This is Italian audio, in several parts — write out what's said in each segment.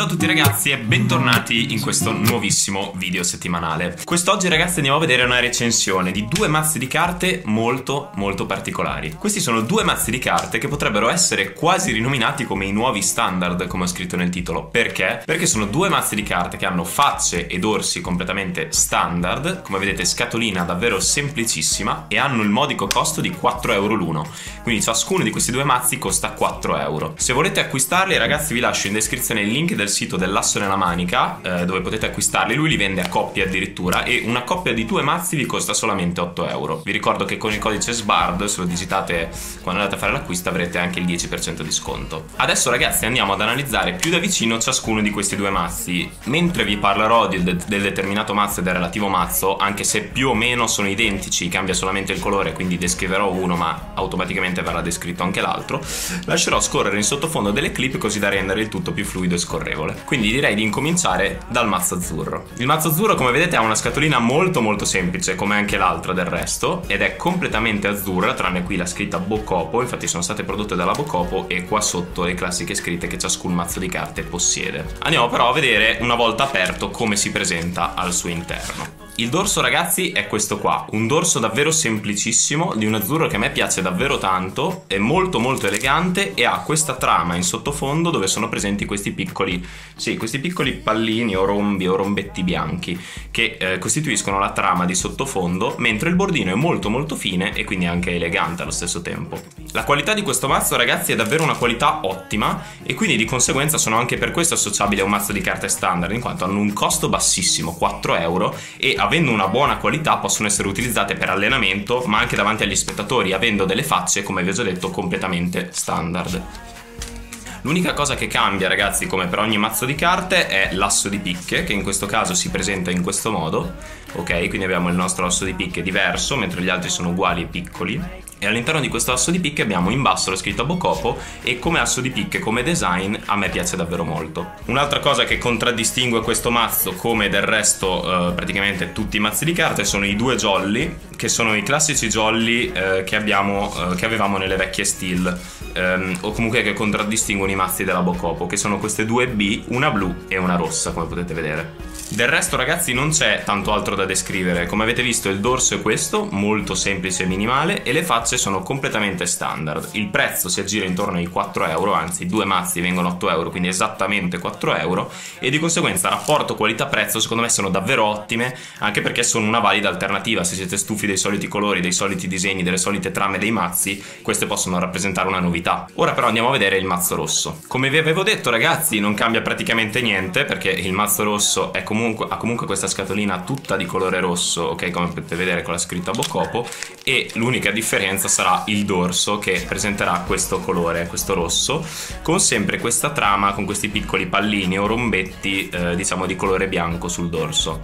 Ciao a tutti ragazzi e bentornati in questo nuovissimo video settimanale. Quest'oggi ragazzi andiamo a vedere una recensione di due mazzi di carte molto particolari. Questi sono due mazzi di carte che potrebbero essere quasi rinominati come i nuovi standard, come ho scritto nel titolo. Perché? Perché sono due mazzi di carte che hanno facce ed orsi completamente standard, come vedete scatolina davvero semplicissima, e hanno il modico costo di 4 euro l'uno. Quindi ciascuno di questi due mazzi costa 4 euro. Se volete acquistarli ragazzi vi lascio in descrizione il link del sito dell'Asso nella Manica, dove potete acquistarli. Lui li vende a coppie addirittura, e una coppia di due mazzi vi costa solamente 8 euro. Vi ricordo che con il codice SBARD, se lo digitate quando andate a fare l'acquisto, avrete anche il 10% di sconto. Adesso ragazzi andiamo ad analizzare più da vicino ciascuno di questi due mazzi. Mentre vi parlerò del determinato mazzo e del relativo mazzo, anche se più o meno sono identici, cambia solamente il colore, quindi descriverò uno ma automaticamente verrà descritto anche l'altro, lascerò scorrere in sottofondo delle clip così da rendere il tutto più fluido e scorrevole. Quindi direi di incominciare dal mazzo azzurro. Il mazzo azzurro, come vedete, ha una scatolina molto semplice, come anche l'altra del resto, ed è completamente azzurra, tranne qui la scritta Bocopo. Infatti sono state prodotte dalla Bocopo, e qua sotto le classiche scritte che ciascun mazzo di carte possiede. Andiamo però a vedere, una volta aperto, come si presenta al suo interno. Il dorso ragazzi è questo qua, un dorso davvero semplicissimo, di un azzurro che a me piace davvero tanto, è molto elegante e ha questa trama in sottofondo dove sono presenti questi piccoli pallini o rombi o rombetti bianchi che costituiscono la trama di sottofondo, mentre il bordino è molto fine e quindi anche elegante allo stesso tempo. La qualità di questo mazzo ragazzi è davvero una qualità ottima, e quindi di conseguenza sono anche per questo associabili a un mazzo di carte standard, in quanto hanno un costo bassissimo, 4 euro, e avendo una buona qualità possono essere utilizzate per allenamento ma anche davanti agli spettatori, avendo delle facce, come vi ho già detto, completamente standard. L'unica cosa che cambia ragazzi, come per ogni mazzo di carte, è l'asso di picche, che in questo caso si presenta in questo modo. Ok, quindi abbiamo il nostro asso di picche diverso, mentre gli altri sono uguali e piccoli, e all'interno di questo asso di picche abbiamo in basso la scritta Bocopo, e come asso di picche, come design, a me piace davvero molto. Un'altra cosa che contraddistingue questo mazzo, come del resto praticamente tutti i mazzi di carte, sono i due jolly, che sono i classici jolly che avevamo nelle vecchie steel, o comunque che contraddistinguono i mazzi della Bocopo, che sono queste due B, una blu e una rossa, come potete vedere. Del resto ragazzi non c'è tanto altro da descrivere. Come avete visto il dorso è questo, molto semplice e minimale, e le facce sono completamente standard. Il prezzo si aggira intorno ai 4 euro, anzi due mazzi vengono 8 euro, quindi esattamente 4 euro, e di conseguenza rapporto qualità-prezzo secondo me sono davvero ottime, anche perché sono una valida alternativa. Se siete stufi dei soliti colori, dei soliti disegni, delle solite trame dei mazzi, queste possono rappresentare una novità. Ora però andiamo a vedere il mazzo rosso. Come vi avevo detto ragazzi non cambia praticamente niente, perché il mazzo rosso è ha comunque questa scatolina tutta di colore rosso, ok, come potete vedere con la scritta Bocopo, e l'unica differenza sarà il dorso, che presenterà questo colore, questo rosso, con sempre questa trama con questi piccoli pallini o rombetti diciamo di colore bianco sul dorso.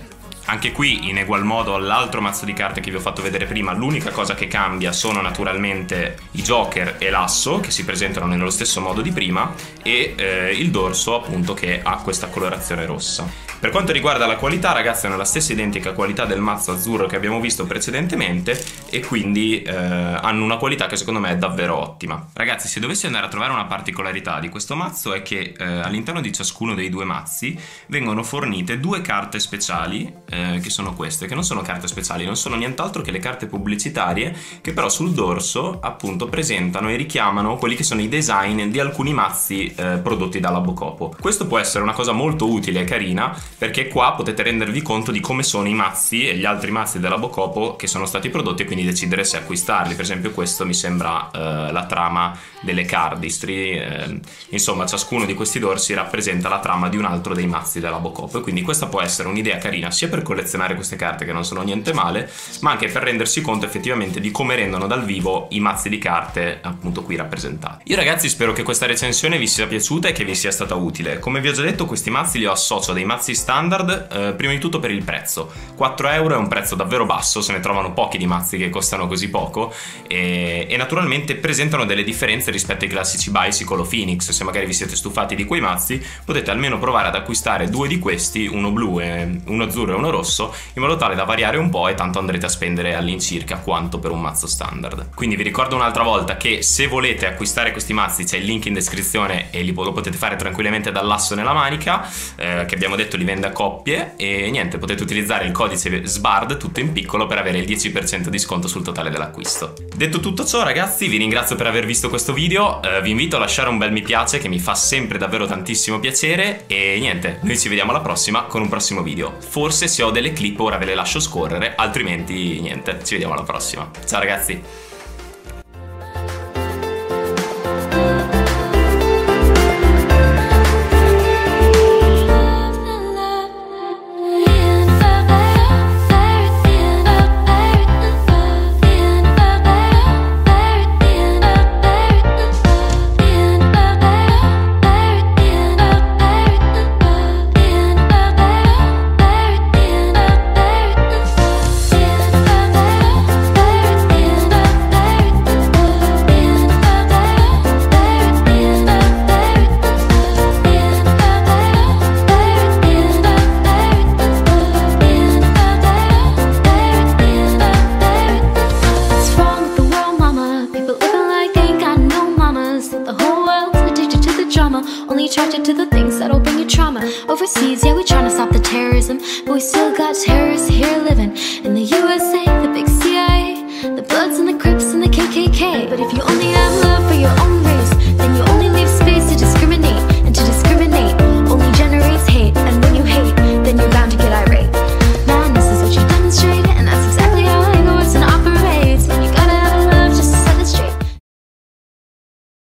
Anche qui, in egual modo all'altro mazzo di carte che vi ho fatto vedere prima, l'unica cosa che cambia sono naturalmente i joker e l'asso, che si presentano nello stesso modo di prima, e il dorso appunto, che ha questa colorazione rossa. Per quanto riguarda la qualità ragazzi, hanno la stessa identica qualità del mazzo azzurro che abbiamo visto precedentemente, e quindi hanno una qualità che secondo me è davvero ottima. Ragazzi, se dovessi andare a trovare una particolarità di questo mazzo, è che all'interno di ciascuno dei due mazzi vengono fornite due carte speciali, che sono queste, che non sono carte speciali, non sono nient'altro che le carte pubblicitarie, che però sul dorso appunto presentano e richiamano quelli che sono i design di alcuni mazzi prodotti dalla Bocopo. Questo può essere una cosa molto utile e carina, perché qua potete rendervi conto di come sono i mazzi e gli altri mazzi della Bocopo che sono stati prodotti, e quindi decidere se acquistarli. Per esempio questo mi sembra la trama delle cardistry, insomma ciascuno di questi dorsi rappresenta la trama di un altro dei mazzi della Bocopo, e quindi questa può essere un'idea carina sia per collezionare queste carte, che non sono niente male, ma anche per rendersi conto effettivamente di come rendono dal vivo i mazzi di carte appunto qui rappresentati. Io ragazzi spero che questa recensione vi sia piaciuta e che vi sia stata utile. Come vi ho già detto, questi mazzi li associo a dei mazzi standard, prima di tutto per il prezzo. 4 euro è un prezzo davvero basso, se ne trovano pochi di mazzi che costano così poco, e naturalmente presentano delle differenze rispetto ai classici Bicycle o Phoenix. Se magari vi siete stufati di quei mazzi, potete almeno provare ad acquistare due di questi, uno blu e uno azzurro e uno rosso, rosso, in modo tale da variare un po', e tanto andrete a spendere all'incirca quanto per un mazzo standard. Quindi vi ricordo un'altra volta che se volete acquistare questi mazzi c'è il link in descrizione e lo potete fare tranquillamente dall'asso nella manica, che abbiamo detto li vende a coppie, e niente, potete utilizzare il codice SBARD tutto in piccolo per avere il 10% di sconto sul totale dell'acquisto. Detto tutto ciò ragazzi, vi ringrazio per aver visto questo video, vi invito a lasciare un bel mi piace che mi fa sempre davvero tantissimo piacere, e niente, noi ci vediamo alla prossima con un prossimo video. Forse se ho delle clip ora ve le lascio scorrere, altrimenti niente, ci vediamo alla prossima. Ciao ragazzi! Only attracted to the things that'll bring you trauma. Overseas, yeah, we tryna stop the terrorism, but we still got terrorists here living in the USA, the big CIA, the Bloods and the Crips and the KKK. But if you only have love